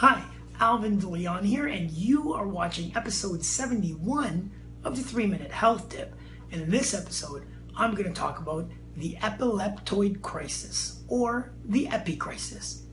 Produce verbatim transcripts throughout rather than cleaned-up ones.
Hi, Alvin De Leon here, and you are watching episode seventy-one of the three minute Health Tip. And in this episode, I'm going to talk about the epileptoid crisis, or the epi-crisis.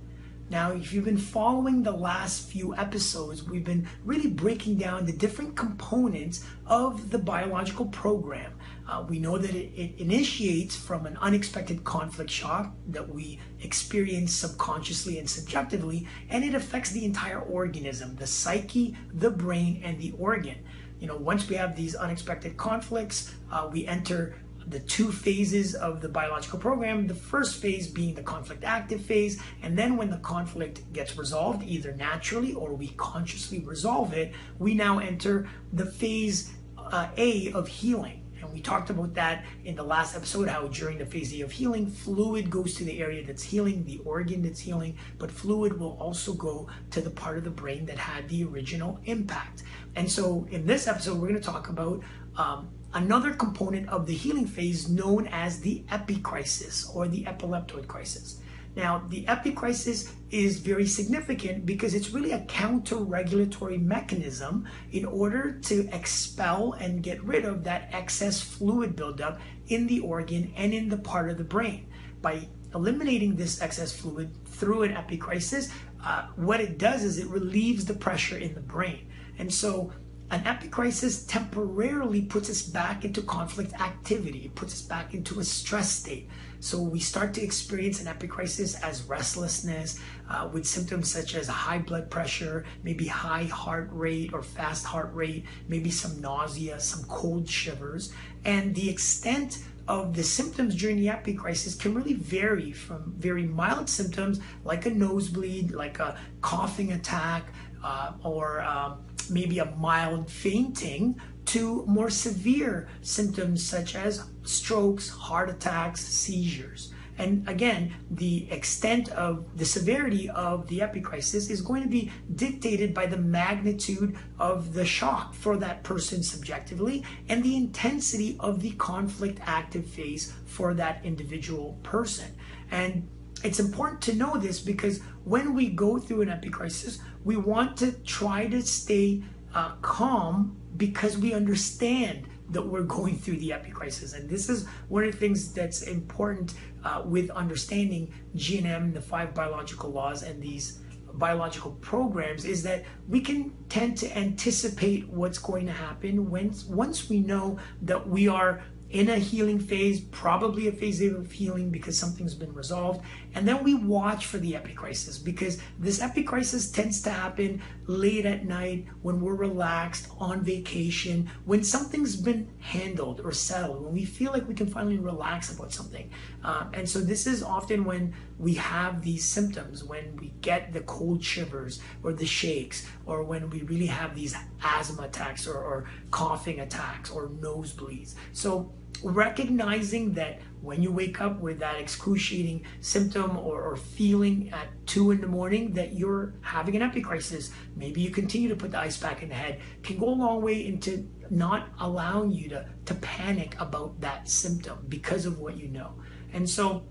Now, if you've been following the last few episodes, we've been really breaking down the different components of the biological program. Uh, we know that it, it initiates from an unexpected conflict shock that we experience subconsciously and subjectively, and it affects the entire organism, the psyche, the brain, and the organ. You know, once we have these unexpected conflicts, uh, we enter the two phases of the biological program, the first phase being the conflict active phase, and then when the conflict gets resolved, either naturally or we consciously resolve it, we now enter the phase uh, A of healing. And we talked about that in the last episode, how during the phase A of healing, fluid goes to the area that's healing, the organ that's healing, but fluid will also go to the part of the brain that had the original impact. And so in this episode, we're going to talk about um, another component of the healing phase known as the epi-crisis, or the epileptoid crisis. Now, the epi-crisis is very significant because it's really a counter-regulatory mechanism in order to expel and get rid of that excess fluid buildup in the organ and in the part of the brain. By eliminating this excess fluid through an epi-crisis, uh, what it does is it relieves the pressure in the brain. And so an epi-crisis temporarily puts us back into conflict activity. It puts us back into a stress state. So we start to experience an epi-crisis as restlessness uh, with symptoms such as high blood pressure, maybe high heart rate or fast heart rate, maybe some nausea, some cold shivers. And the extent of the symptoms during the epi-crisis can really vary from very mild symptoms like a nosebleed, like a coughing attack, uh, or um, maybe a mild fainting, to more severe symptoms such as strokes, heart attacks, seizures. And again, the extent of the severity of the epi-crisis is going to be dictated by the magnitude of the shock for that person subjectively and the intensity of the conflict active phase for that individual person. And it's important to know this because when we go through an epi-crisis, we want to try to stay uh, calm because we understand that we're going through the epi-crisis. And this is one of the things that's important uh, with understanding G N M, the five biological laws, and these biological programs, is that we can tend to anticipate what's going to happen when, once we know that we are in a healing phase, probably a phase of healing because something's been resolved. And then we watch for the epi-crisis, because this epi-crisis tends to happen late at night when we're relaxed, on vacation, when something's been handled or settled, when we feel like we can finally relax about something. Um, and so this is often when we have these symptoms, when we get the cold shivers or the shakes, or when we really have these asthma attacks or, or coughing attacks or nosebleeds. So recognizing that when you wake up with that excruciating symptom or, or feeling at two in the morning that you're having an epi-crisis, maybe you continue to put the ice pack in the head, can go a long way into not allowing you to, to panic about that symptom because of what you know. And so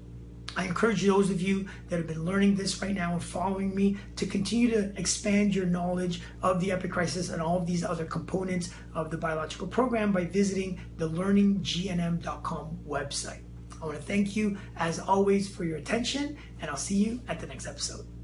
I encourage those of you that have been learning this right now and following me to continue to expand your knowledge of the epi-crisis and all of these other components of the biological program by visiting the learning G N M dot com website. I want to thank you, as always, for your attention, and I'll see you at the next episode.